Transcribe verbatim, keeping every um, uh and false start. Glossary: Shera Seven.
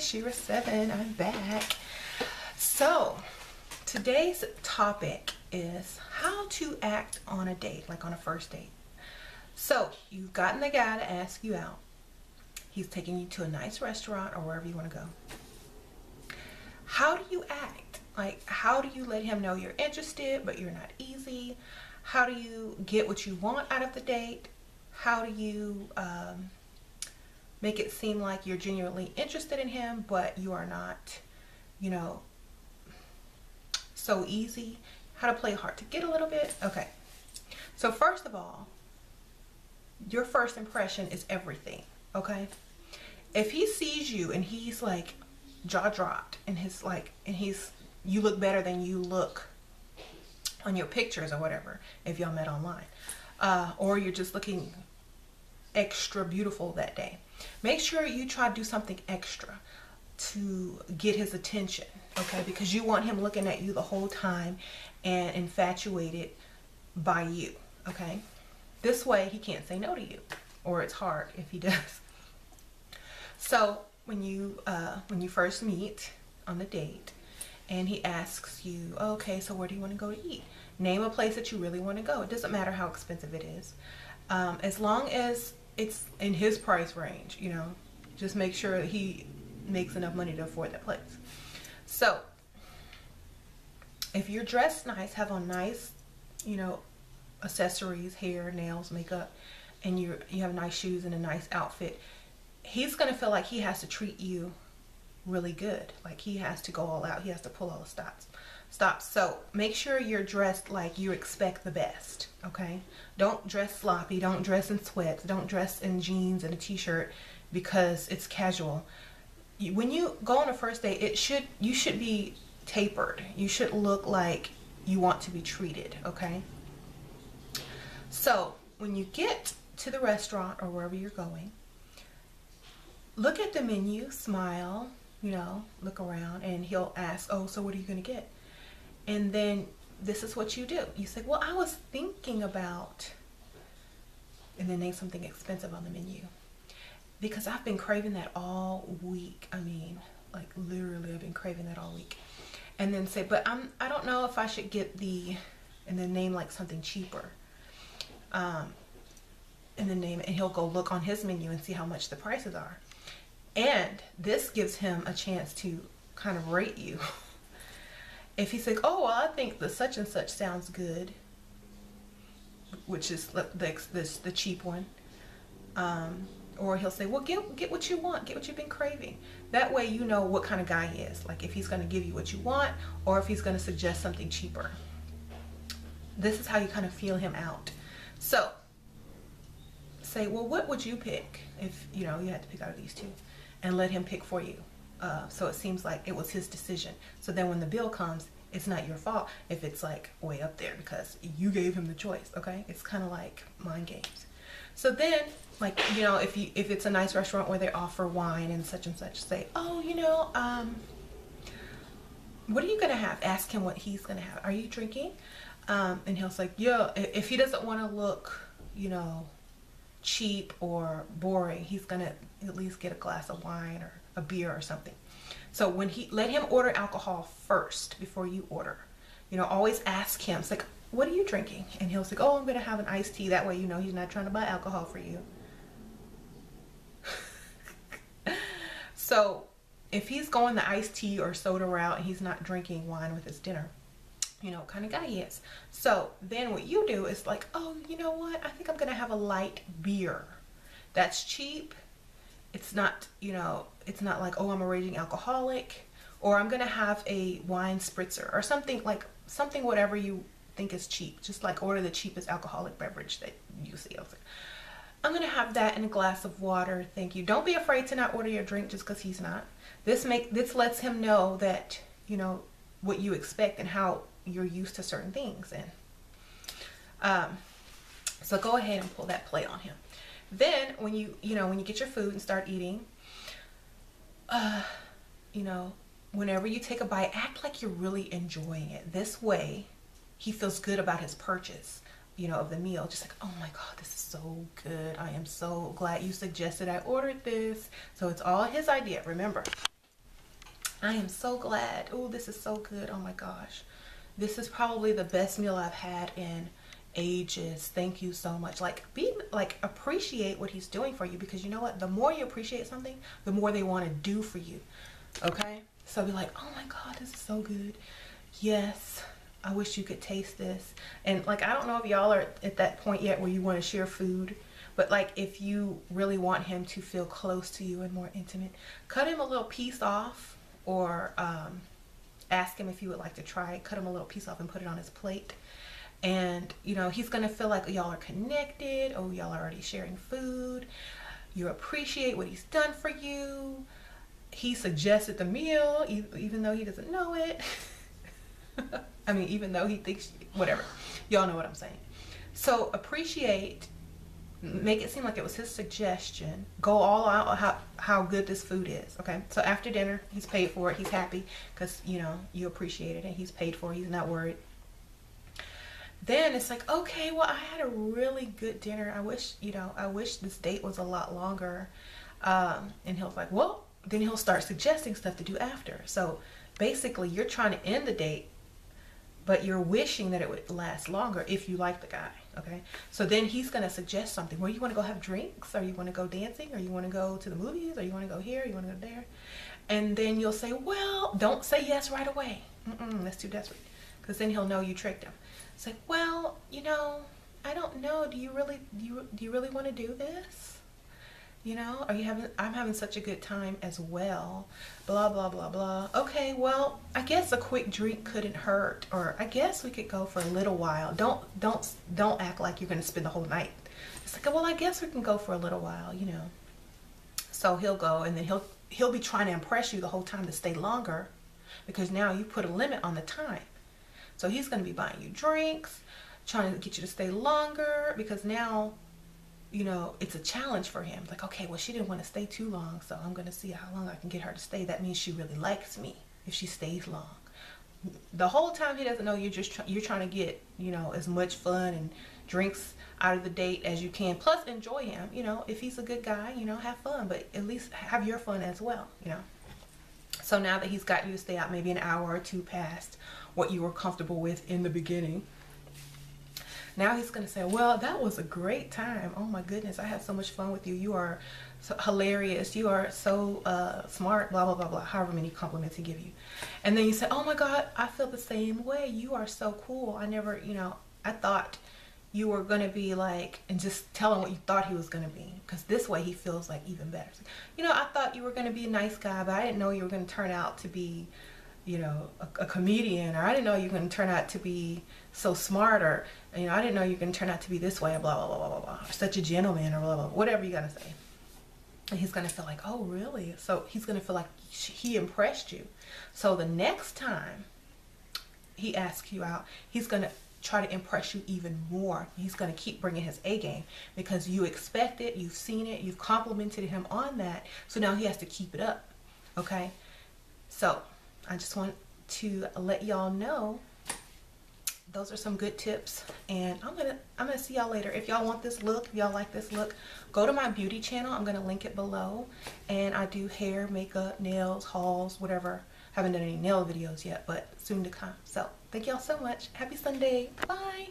Shera Seven, I'm back. So today's topic is how to act on a date, like on a first date. So you've gotten the guy to ask you out. He's taking you to a nice restaurant or wherever you want to go. How do you act? Like, how do you let him know you're interested but you're not easy? How do you get what you want out of the date? How do you um, make it seem like you're genuinely interested in him, but you are not, you know, so easy? How to play hard to get a little bit. Okay. So first of all, your first impression is everything. Okay. If he sees you and he's like jaw dropped and his like, and he's, you look better than you look on your pictures or whatever, if y'all met online, uh, or you're just looking extra beautiful that day, make sure you try to do something extra to get his attention, okay? Because you want him looking at you the whole time and infatuated by you, okay? This way he can't say no to you, or it's hard if he does. So when you uh, when you first meet on the date and he asks you, okay, so where do you want to go to eat? Name a place that you really want to go. It doesn't matter how expensive it is, um, as long as it's in his price range, you know. Just make sure he makes enough money to afford that place. So if you're dressed nice, have on nice, you know, accessories, hair, nails, makeup, and you you have nice shoes and a nice outfit, he's gonna feel like he has to treat you really good. Like, he has to go all out. He has to pull all the stops. Stop. So make sure you're dressed like you expect the best, okay? Don't dress sloppy. Don't dress in sweats. Don't dress in jeans and a t-shirt because it's casual. You, when you go on a first date, it should you should be tapered. You should look like you want to be treated, okay? So when you get to the restaurant or wherever you're going, look at the menu, smile, you know, look around, and he'll ask, oh, so what are you going to get? And then this is what you do. You say, well, I was thinking about, and then name something expensive on the menu, because I've been craving that all week. I mean, like, literally I've been craving that all week. And then say, but I'm, I don't know if I should get the, and then name like something cheaper. Um, and then name it, and he'll go look on his menu and see how much the prices are. And this gives him a chance to kind of rate you. If he's like, oh, well, I think the such and such sounds good, which is the, the, the cheap one, um, or he'll say, well, get, get what you want, get what you've been craving. That way you know what kind of guy he is, like if he's going to give you what you want or if he's going to suggest something cheaper. This is how you kind of feel him out. So say, well, what would you pick if, you know, you had to pick out of these two, and let him pick for you. Uh, so it seems like it was his decision. So then when the bill comes, it's not your fault if it's like way up there because you gave him the choice, okay? It's kind of like mind games. So then, like, you know, if you if it's a nice restaurant where they offer wine and such and such, say, oh, you know, um, what are you going to have? Ask him what he's going to have. Are you drinking? Um, and he'll say, yeah, if he doesn't want to look, you know, cheap or boring, he's going to at least get a glass of wine or a beer or something. So when he let him order alcohol first before you order, you know, always ask him. It's like, what are you drinking? And he'll say, oh, I'm gonna have an iced tea. That way you know he's not trying to buy alcohol for you. So if he's going the iced tea or soda route and he's not drinking wine with his dinner, you know what kind of guy he is. So then what you do is like, oh, you know what, I think I'm gonna have a light beer. That's cheap. It's not, you know, it's not like, oh, I'm a raging alcoholic, or I'm going to have a wine spritzer or something like something, whatever you think is cheap. Just like order the cheapest alcoholic beverage that you see out there. I'm gonna have that in a glass of water, thank you. Don't be afraid to not order your drink just because he's not. This make this lets him know that, you know, what you expect and how you're used to certain things. And um, so go ahead and pull that plate on him. Then when you, you know, when you get your food and start eating, uh, you know, whenever you take a bite, act like you're really enjoying it. This way, he feels good about his purchase, you know, of the meal. Just like, oh my God, this is so good. I am so glad you suggested I ordered this. So it's all his idea, remember. I am so glad. Oh, this is so good. Oh my gosh. This is probably the best meal I've had in ages. Thank you so much. Like, be like, appreciate what he's doing for you, because you know what? The more you appreciate something, the more they want to do for you. Okay? So be like, oh my God, this is so good. Yes. I wish you could taste this. And like, I don't know if y'all are at that point yet where you want to share food, but like, if you really want him to feel close to you and more intimate, cut him a little piece off, or um, ask him if you would like to try it. Cut him a little piece off and put it on his plate. And you know, he's gonna feel like y'all are connected. Oh, y'all are already sharing food. You appreciate what he's done for you. He suggested the meal, even though he doesn't know it. I mean, even though he thinks, whatever, y'all know what I'm saying. So appreciate, make it seem like it was his suggestion. Go all out on how, how good this food is, okay? So after dinner, he's paid for it, he's happy, because, you know, you appreciate it, and he's paid for it, he's not worried. Then it's like, okay, well, I had a really good dinner. I wish, you know, I wish this date was a lot longer. Um, and he'll be like, well, then he'll start suggesting stuff to do after. So basically, you're trying to end the date, but you're wishing that it would last longer if you like the guy, okay? So then he's gonna suggest something. Well, you wanna go have drinks, or you wanna go dancing, or you wanna go to the movies, or you wanna go here, or you wanna go there. And then you'll say, well, don't say yes right away. Mm-mm, that's too desperate. Because then he'll know you tricked him. It's like, well, you know, I don't know, do you really, do you, do you really wanna do this? You know, are you having, I'm having such a good time as well, blah, blah, blah, blah. Okay, well, I guess a quick drink couldn't hurt, or I guess we could go for a little while. Don't, don't, don't act like you're going to spend the whole night. It's like, well, I guess we can go for a little while, you know. So he'll go, and then he'll, he'll be trying to impress you the whole time to stay longer, because now you put a limit on the time. So he's going to be buying you drinks, trying to get you to stay longer, because now, you know, it's a challenge for him. Like, okay, well, she didn't want to stay too long, so I'm going to see how long I can get her to stay. That means she really likes me if she stays long. The whole time he doesn't know you're just try you're trying to get, you know, as much fun and drinks out of the date as you can. Plus, enjoy him. You know, if he's a good guy, you know, have fun, but at least have your fun as well, you know. So now that he's got you to stay out maybe an hour or two past what you were comfortable with in the beginning, now he's going to say, well, that was a great time. Oh my goodness, I had so much fun with you. You are so hilarious. You are so uh, smart, blah, blah, blah, blah. However many compliments he gives you. And then you say, oh my God, I feel the same way. You are so cool. I never, you know, I thought you were going to be like, and just tell him what you thought he was going to be. Because this way he feels like even better. You know, I thought you were going to be a nice guy, but I didn't know you were going to turn out to be, you know, a, a comedian, or I didn't know you were going to turn out to be so smart, or, you know, I didn't know you were going to turn out to be this way, blah, blah, blah, blah, blah, or such a gentleman, or blah, blah, blah, whatever you got to say. And he's going to feel like, oh, really? So he's going to feel like he impressed you. So the next time he asks you out, he's going to try to impress you even more. He's going to keep bringing his A game, because you expect it, you've seen it, you've complimented him on that. So now he has to keep it up. Okay? So I just want to let y'all know those are some good tips, and I'm gonna I'm gonna see y'all later. If y'all want this look, if y'all like this look, go to my beauty channel. I'm gonna link it below, and I do hair, makeup, nails, hauls, whatever. Haven't done any nail videos yet, but soon to come. So thank y'all so much. Happy Sunday. Bye.